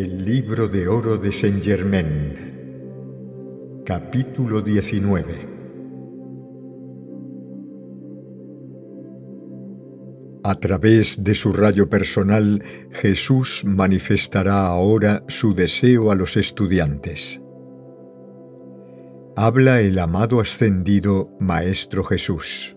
El Libro de Oro de Saint Germain, capítulo 19. A través de su rayo personal, Jesús manifestará ahora su deseo a los estudiantes. Habla el amado ascendido Maestro Jesús.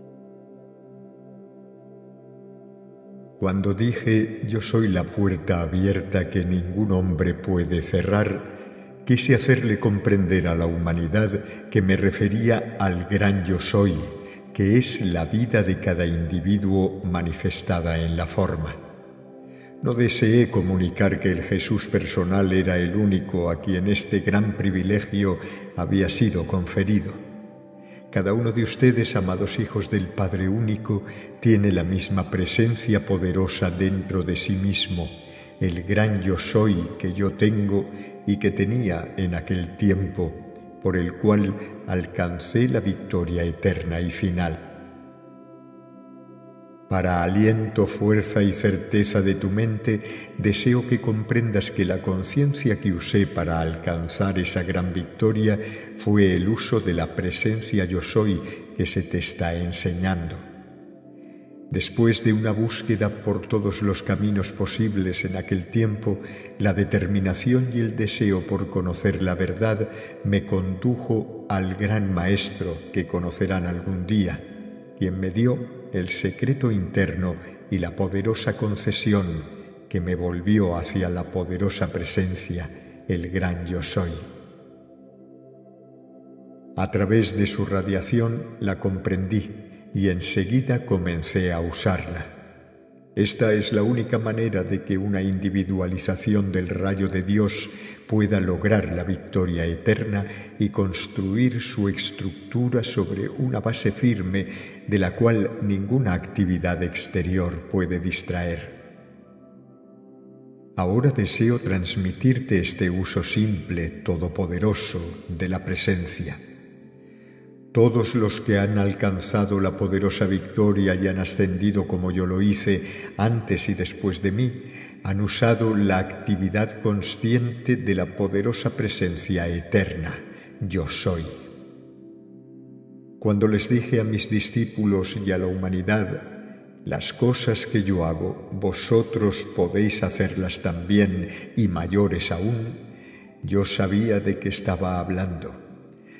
Cuando dije, yo soy la puerta abierta que ningún hombre puede cerrar, quise hacerle comprender a la humanidad que me refería al gran yo soy, que es la vida de cada individuo manifestada en la forma. No deseé comunicar que el Jesús personal era el único a quien este gran privilegio había sido conferido. Cada uno de ustedes, amados hijos del Padre Único, tiene la misma presencia poderosa dentro de sí mismo, el gran yo soy que yo tengo y que tenía en aquel tiempo, por el cual alcancé la victoria eterna y final. Para aliento, fuerza y certeza de tu mente, deseo que comprendas que la conciencia que usé para alcanzar esa gran victoria fue el uso de la presencia yo soy que se te está enseñando. Después de una búsqueda por todos los caminos posibles en aquel tiempo, la determinación y el deseo por conocer la verdad me condujo al gran maestro que conocerán algún día, quien me dio el secreto interno y la poderosa concesión que me volvió hacia la poderosa presencia, el gran yo soy. A través de su radiación la comprendí y enseguida comencé a usarla. Esta es la única manera de que una individualización del rayo de Dios pueda lograr la victoria eterna y construir su estructura sobre una base firme de la cual ninguna actividad exterior puede distraer. Ahora deseo transmitirte este uso simple, todopoderoso, de la presencia. Todos los que han alcanzado la poderosa victoria y han ascendido como yo lo hice antes y después de mí, han usado la actividad consciente de la poderosa presencia eterna, yo soy. Cuando les dije a mis discípulos y a la humanidad, las cosas que yo hago, vosotros podéis hacerlas también y mayores aún, yo sabía de qué estaba hablando.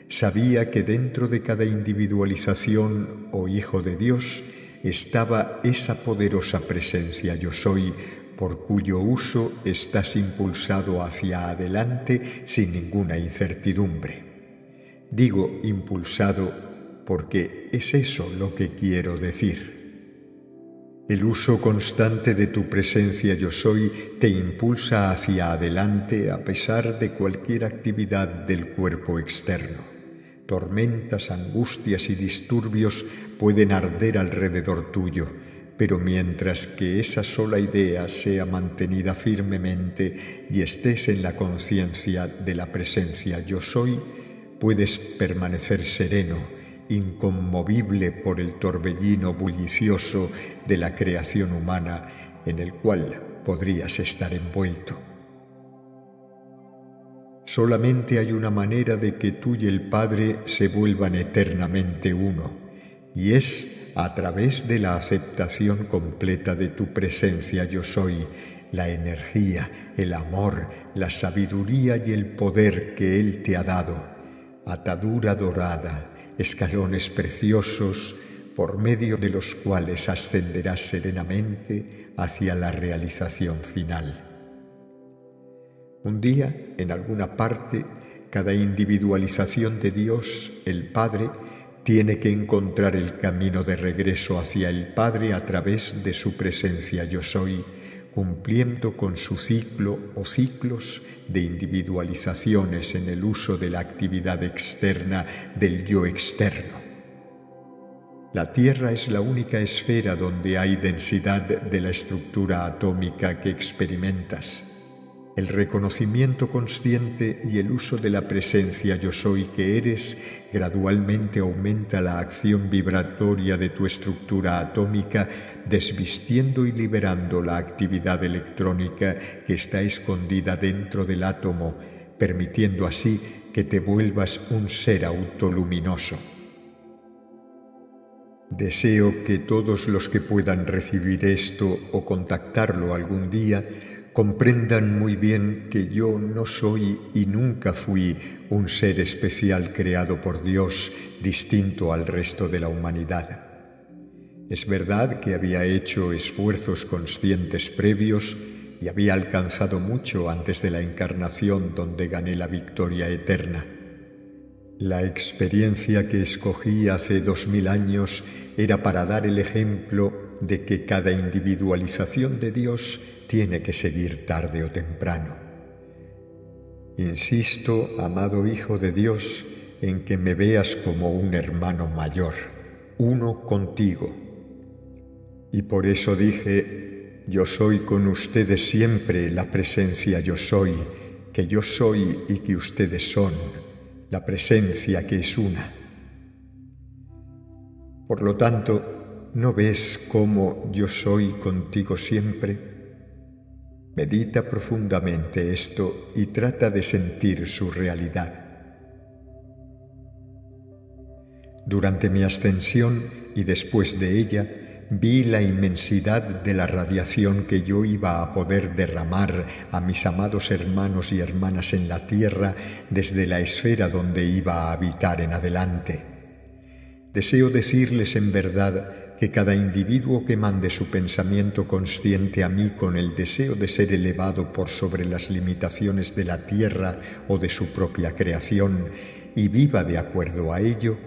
Sabía que dentro de cada individualización o hijo de Dios estaba esa poderosa presencia yo soy, por cuyo uso estás impulsado hacia adelante sin ninguna incertidumbre. Digo impulsado porque es eso lo que quiero decir. El uso constante de tu presencia yo soy te impulsa hacia adelante a pesar de cualquier actividad del cuerpo externo. Tormentas, angustias y disturbios pueden arder alrededor tuyo, pero mientras que esa sola idea sea mantenida firmemente y estés en la conciencia de la presencia yo soy, puedes permanecer sereno, inconmovible por el torbellino bullicioso de la creación humana en el cual podrías estar envuelto. Solamente hay una manera de que tú y el Padre se vuelvan eternamente uno, y es a través de la aceptación completa de tu presencia yo soy, la energía, el amor, la sabiduría y el poder que Él te ha dado, atadura dorada, escalones preciosos por medio de los cuales ascenderás serenamente hacia la realización final. Un día, en alguna parte, cada individualización de Dios, el Padre, tiene que encontrar el camino de regreso hacia el Padre a través de su presencia yo soy, cumpliendo con su ciclo o ciclos de individualizaciones en el uso de la actividad externa del yo externo. La Tierra es la única esfera donde hay densidad de la estructura atómica que experimentas. El reconocimiento consciente y el uso de la presencia yo soy que eres gradualmente aumenta la acción vibratoria de tu estructura atómica, desvistiendo y liberando la actividad electrónica que está escondida dentro del átomo, permitiendo así que te vuelvas un ser autoluminoso. Deseo que todos los que puedan recibir esto o contactarlo algún día comprendan muy bien que yo no soy y nunca fui un ser especial creado por Dios, distinto al resto de la humanidad. Es verdad que había hecho esfuerzos conscientes previos y había alcanzado mucho antes de la encarnación donde gané la victoria eterna. La experiencia que escogí hace 2000 años era para dar el ejemplo de que cada individualización de Dios tiene que seguir tarde o temprano. Insisto, amado Hijo de Dios, en que me veas como un hermano mayor, uno contigo. Y por eso dije, yo soy con ustedes siempre la presencia yo soy, que yo soy y que ustedes son, la presencia que es una. Por lo tanto, ¿no ves cómo yo soy contigo siempre? Medita profundamente esto y trata de sentir su realidad. Durante mi ascensión y después de ella, vi la inmensidad de la radiación que yo iba a poder derramar a mis amados hermanos y hermanas en la Tierra desde la esfera donde iba a habitar en adelante. Deseo decirles en verdad que cada individuo que mande su pensamiento consciente a mí con el deseo de ser elevado por sobre las limitaciones de la tierra o de su propia creación y viva de acuerdo a ello,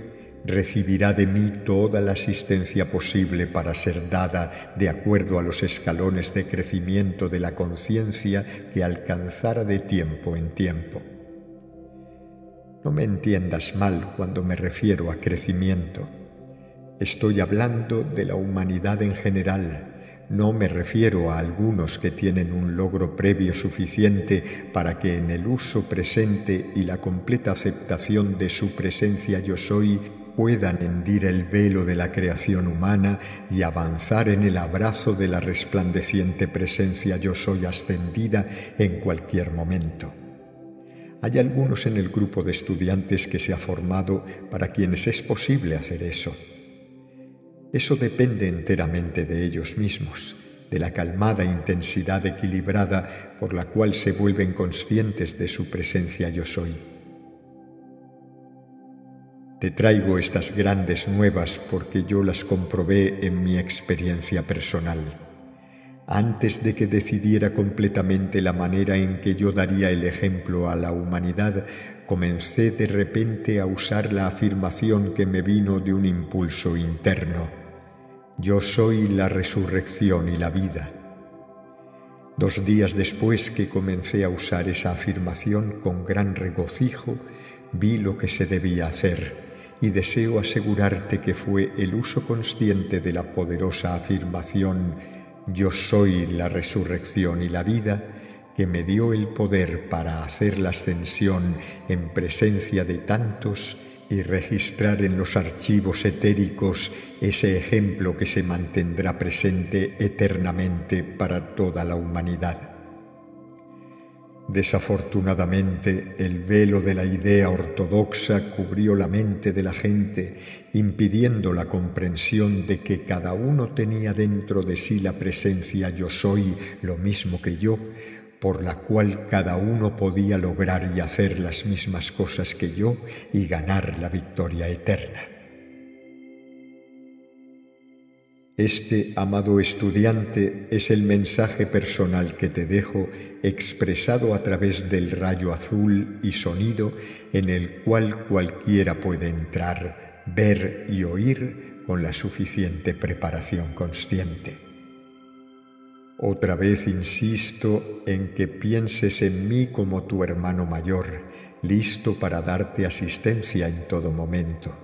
recibirá de mí toda la asistencia posible para ser dada de acuerdo a los escalones de crecimiento de la conciencia que alcanzara de tiempo en tiempo. No me entiendas mal cuando me refiero a crecimiento. Estoy hablando de la humanidad en general, no me refiero a algunos que tienen un logro previo suficiente para que en el uso presente y la completa aceptación de su presencia yo soy puedan hendir el velo de la creación humana y avanzar en el abrazo de la resplandeciente presencia yo soy ascendida en cualquier momento. Hay algunos en el grupo de estudiantes que se ha formado para quienes es posible hacer eso. Eso depende enteramente de ellos mismos, de la calmada intensidad equilibrada por la cual se vuelven conscientes de su presencia yo soy. Te traigo estas grandes nuevas porque yo las comprobé en mi experiencia personal. Antes de que decidiera completamente la manera en que yo daría el ejemplo a la humanidad, comencé de repente a usar la afirmación que me vino de un impulso interno. Yo soy la resurrección y la vida. 2 días después que comencé a usar esa afirmación con gran regocijo, vi lo que se debía hacer. Y deseo asegurarte que fue el uso consciente de la poderosa afirmación Yo soy la resurrección y la vida, que me dio el poder para hacer la ascensión en presencia de tantos y registrar en los archivos etéricos ese ejemplo que se mantendrá presente eternamente para toda la humanidad. Desafortunadamente, el velo de la idea ortodoxa cubrió la mente de la gente, impidiendo la comprensión de que cada uno tenía dentro de sí la presencia yo soy, lo mismo que yo, por la cual cada uno podía lograr y hacer las mismas cosas que yo y ganar la victoria eterna. Este, amado estudiante, es el mensaje personal que te dejo expresado a través del rayo azul y sonido en el cual cualquiera puede entrar, ver y oír con la suficiente preparación consciente. Otra vez insisto en que pienses en mí como tu hermano mayor, listo para darte asistencia en todo momento.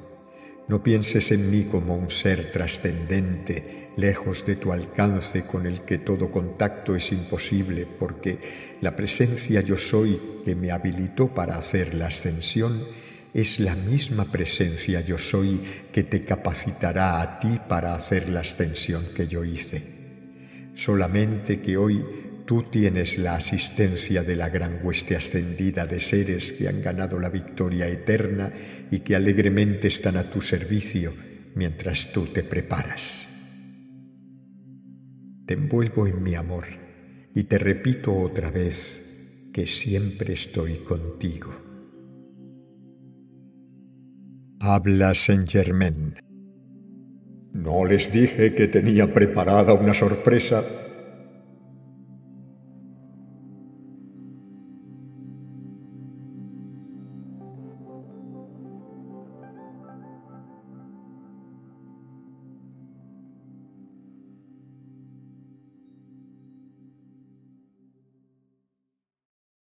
No pienses en mí como un ser trascendente, lejos de tu alcance con el que todo contacto es imposible, porque la presencia yo soy que me habilitó para hacer la ascensión es la misma presencia yo soy que te capacitará a ti para hacer la ascensión que yo hice. Solamente que hoy tú tienes la asistencia de la gran hueste ascendida de seres que han ganado la victoria eterna y que alegremente están a tu servicio mientras tú te preparas. Te envuelvo en mi amor y te repito otra vez que siempre estoy contigo. Habla Saint Germain. No les dije que tenía preparada una sorpresa.